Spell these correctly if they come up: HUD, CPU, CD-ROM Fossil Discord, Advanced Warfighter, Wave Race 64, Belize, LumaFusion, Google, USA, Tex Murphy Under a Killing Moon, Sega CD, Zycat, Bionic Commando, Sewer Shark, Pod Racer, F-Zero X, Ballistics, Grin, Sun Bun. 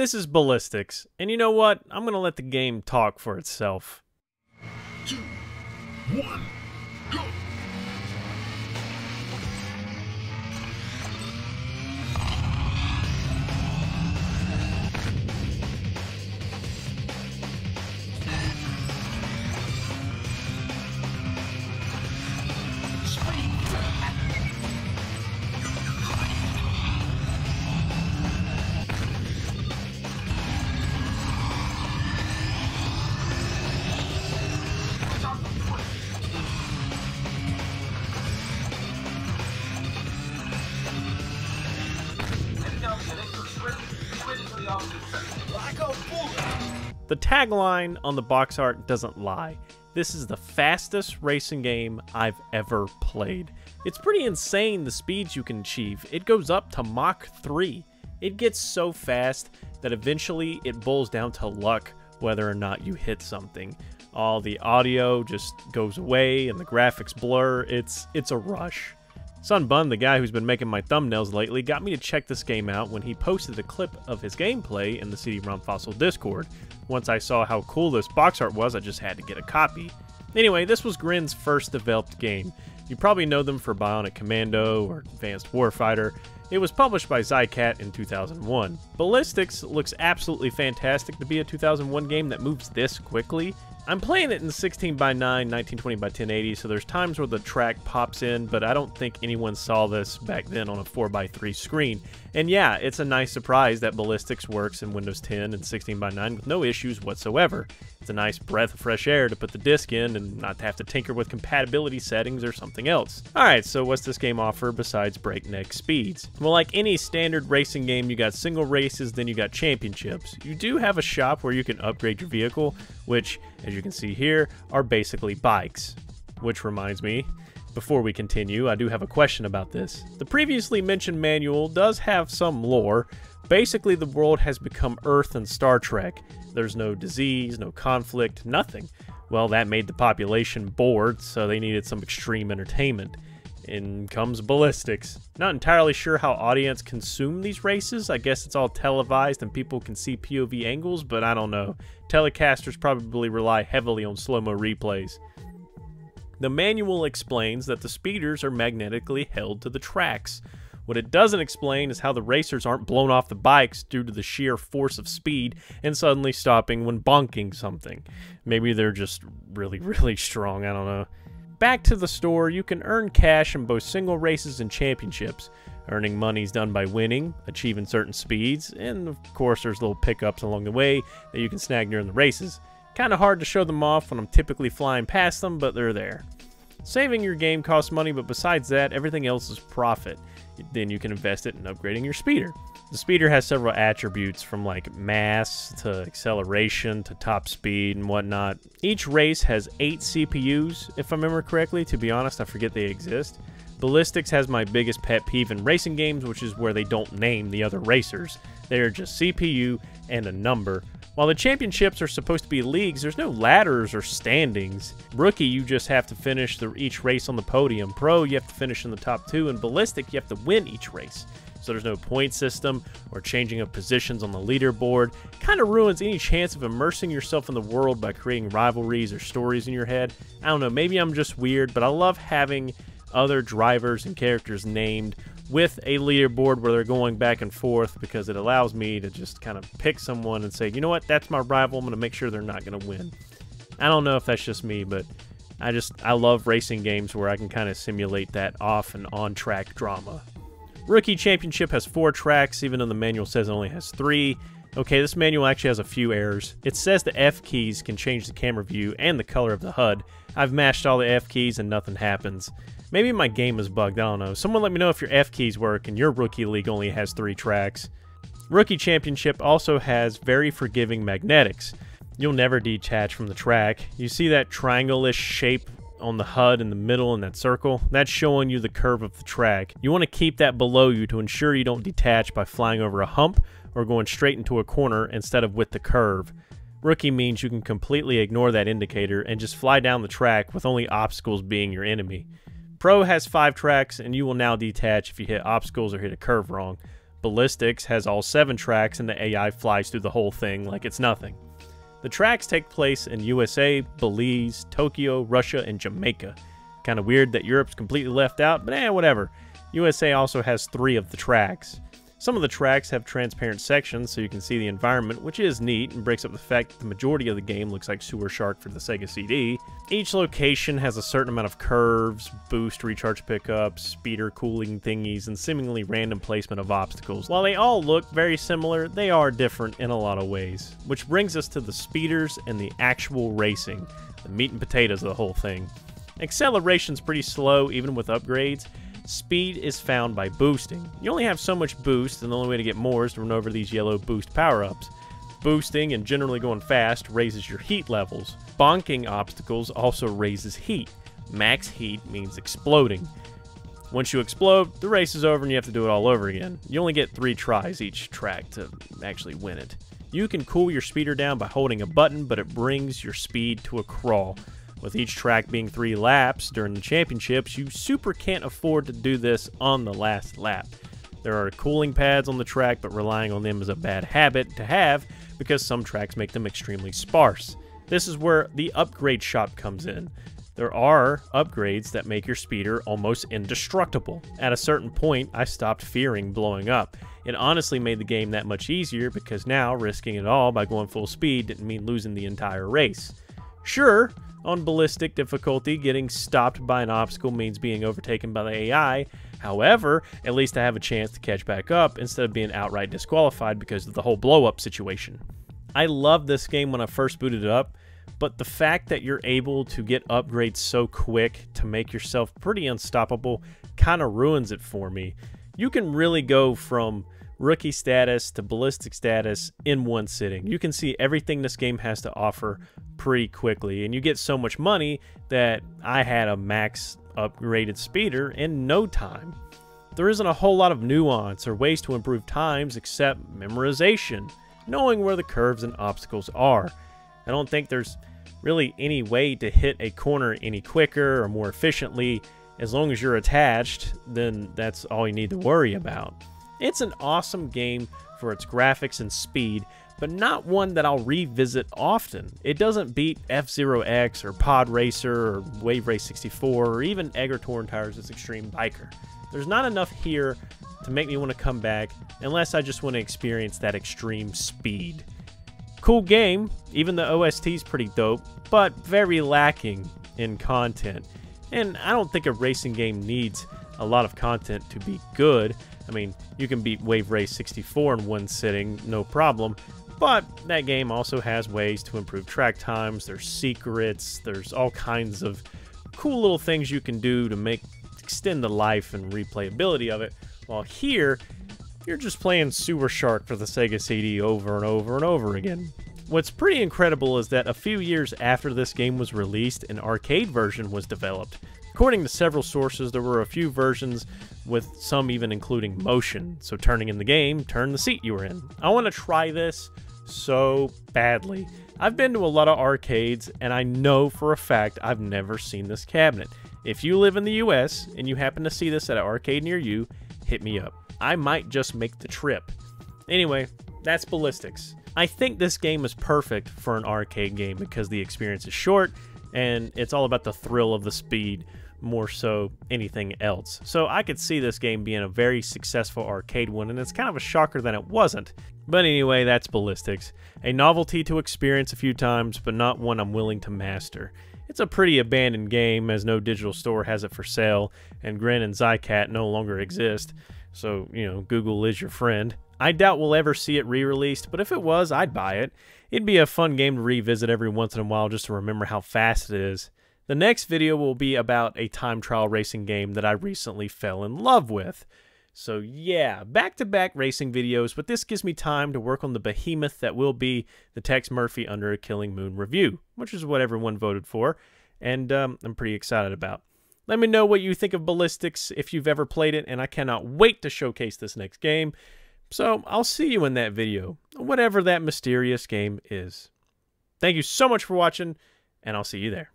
This is Ballistics, and you know what? I'm gonna let the game talk for itself. 2, 1, go! The tagline on the box art doesn't lie. This is the fastest racing game I've ever played. It's pretty insane the speeds you can achieve. It goes up to Mach 3. It gets so fast that eventually it boils down to luck whether or not you hit something. All the audio just goes away and the graphics blur. It's a rush. Sun Bun, the guy who's been making my thumbnails lately, got me to check this game out when he posted a clip of his gameplay in the CD-ROM Fossil Discord. Once I saw how cool this box art was, I just had to get a copy. Anyway, this was Grin's first developed game. You probably know them for Bionic Commando or Advanced Warfighter. It was published by Zycat in 2001. Ballistics looks absolutely fantastic to be a 2001 game that moves this quickly. I'm playing it in 16:9, 1920x1080, so there's times where the track pops in, but I don't think anyone saw this back then on a 4:3 screen. And yeah, it's a nice surprise that Ballistics works in Windows 10 and 16:9 with no issues whatsoever. It's a nice breath of fresh air to put the disc in and not have to tinker with compatibility settings or something else. Alright, so what's this game offer besides breakneck speeds? Well, like any standard racing game, you got single races, then you got championships. You do have a shop where you can upgrade your vehicle, which, as you can see here, are basically bikes. Which reminds me, before we continue, I do have a question about this. The previously mentioned manual does have some lore. Basically, the world has become Earth and Star Trek. There's no disease, no conflict, nothing. Well, that made the population bored, so they needed some extreme entertainment. In comes Ballistics. Not entirely sure how audience consume these races. I guess it's all televised and people can see POV angles, but I don't know. Telecasters probably rely heavily on slow-mo replays. The manual explains that the speeders are magnetically held to the tracks. What it doesn't explain is how the racers aren't blown off the bikes due to the sheer force of speed and suddenly stopping when bonking something. Maybe they're just really strong, I don't know. Back to the store, you can earn cash in both single races and championships. Earning money is done by winning, achieving certain speeds, and of course there's little pickups along the way that you can snag during the races. Kinda hard to show them off when I'm typically flying past them, but they're there. Saving your game costs money, but besides that, everything else is profit. Then you can invest it in upgrading your speeder. The speeder has several attributes from like mass to acceleration to top speed and whatnot. Each race has 8 CPUs, if I remember correctly. To be honest, I forget they exist. Ballistics has my biggest pet peeve in racing games, which is where they don't name the other racers. They are just CPU and a number. While the championships are supposed to be leagues, there's no ladders or standings. Rookie, you just have to finish each race on the podium. Pro, you have to finish in the top 2. And Ballistic, you have to win each race. So there's no point system or changing of positions on the leaderboard. Kind of ruins any chance of immersing yourself in the world by creating rivalries or stories in your head. I don't know, maybe I'm just weird, but I love having other drivers and characters named with a leaderboard where they're going back and forth, because it allows me to just kind of pick someone and say, you know what, that's my rival, I'm going to make sure they're not going to win. I don't know if that's just me, but I love racing games where I can kind of simulate that off and on track drama. Rookie Championship has 4 tracks, even though the manual says it only has 3. Okay, this manual actually has a few errors. It says the F keys can change the camera view and the color of the HUD. I've mashed all the F keys and nothing happens. Maybe my game is bugged, I don't know. Someone let me know if your F keys work and your Rookie League only has 3 tracks. Rookie Championship also has very forgiving magnetics. You'll never detach from the track. You see that triangle-ish shape on the HUD in the middle in that circle? That's showing you the curve of the track. You want to keep that below you to ensure you don't detach by flying over a hump or going straight into a corner instead of with the curve. Rookie means you can completely ignore that indicator and just fly down the track with only obstacles being your enemy. Pro has 5 tracks and you will now detach if you hit obstacles or hit a curve wrong. Ballistics has all 7 tracks and the AI flies through the whole thing like it's nothing. The tracks take place in USA, Belize, Tokyo, Russia, and Jamaica. Kinda weird that Europe's completely left out, but whatever. USA also has 3 of the tracks. Some of the tracks have transparent sections so you can see the environment, which is neat and breaks up the fact that the majority of the game looks like Sewer Shark for the Sega CD. Each location has a certain amount of curves, boost, recharge pickups, speeder cooling thingies, and seemingly random placement of obstacles. While they all look very similar, they are different in a lot of ways. Which brings us to the speeders and the actual racing, the meat and potatoes of the whole thing. Acceleration's pretty slow even with upgrades. Speed is found by boosting. You only have so much boost, and the only way to get more is to run over these yellow boost power-ups. Boosting and generally going fast raises your heat levels. Bonking obstacles also raises heat. Max heat means exploding. Once you explode, the race is over and you have to do it all over again. You only get 3 tries each track to actually win it. You can cool your speeder down by holding a button, but it brings your speed to a crawl. With each track being 3 laps during the championships, you super can't afford to do this on the last lap. There are cooling pads on the track, but relying on them is a bad habit to have because some tracks make them extremely sparse. This is where the upgrade shop comes in. There are upgrades that make your speeder almost indestructible. At a certain point, I stopped fearing blowing up. It honestly made the game that much easier because now risking it all by going full speed didn't mean losing the entire race. Sure, on ballistic difficulty, getting stopped by an obstacle means being overtaken by the AI. However, at least I have a chance to catch back up instead of being outright disqualified because of the whole blow-up situation. I loved this game when I first booted it up, but the fact that you're able to get upgrades so quick to make yourself pretty unstoppable kind of ruins it for me. You can really go from rookie status to ballistic status in one sitting. You can see everything this game has to offer pretty quickly, and you get so much money that I had a max upgraded speeder in no time. There isn't a whole lot of nuance or ways to improve times except memorization, knowing where the curves and obstacles are. I don't think there's really any way to hit a corner any quicker or more efficiently. As long as you're attached, then that's all you need to worry about. It's an awesome game for its graphics and speed, but not one that I'll revisit often. It doesn't beat F-Zero X or Pod Racer or Wave Race 64 or even Edgar Torrentire's Extreme Biker. There's not enough here to make me want to come back unless I just want to experience that extreme speed. Cool game, even the OST's pretty dope, but very lacking in content. And I don't think a racing game needs a lot of content to be good. I mean, you can beat Wave Race 64 in one sitting, no problem, but that game also has ways to improve track times, there's secrets, there's all kinds of cool little things you can do to extend the life and replayability of it, while here, you're just playing Sewer Shark for the Sega CD over and over and over again. What's pretty incredible is that a few years after this game was released, an arcade version was developed. According to several sources, there were a few versions, with some even including motion. So turning in the game, turn the seat you were in. I want to try this so badly. I've been to a lot of arcades, and I know for a fact I've never seen this cabinet. If you live in the US and you happen to see this at an arcade near you, hit me up. I might just make the trip. Anyway, that's Ballistics. I think this game is perfect for an arcade game because the experience is short, and it's all about the thrill of the speed more so anything else. So I could see this game being a very successful arcade one, and it's kind of a shocker that it wasn't. But anyway, that's Ballistics. A novelty to experience a few times, but not one I'm willing to master. It's a pretty abandoned game, as no digital store has it for sale, and Grin and Zycat no longer exist. So, Google is your friend. I doubt we'll ever see it re-released, but if it was, I'd buy it. It'd be a fun game to revisit every once in a while just to remember how fast it is. The next video will be about a time trial racing game that I recently fell in love with. So yeah, back-to-back racing videos, but this gives me time to work on the behemoth that will be the Tex Murphy Under a Killing Moon review, which is what everyone voted for, and I'm pretty excited about. Let me know what you think of Ballistics if you've ever played it, and I cannot wait to showcase this next game. So I'll see you in that video, whatever that mysterious game is. Thank you so much for watching, and I'll see you there.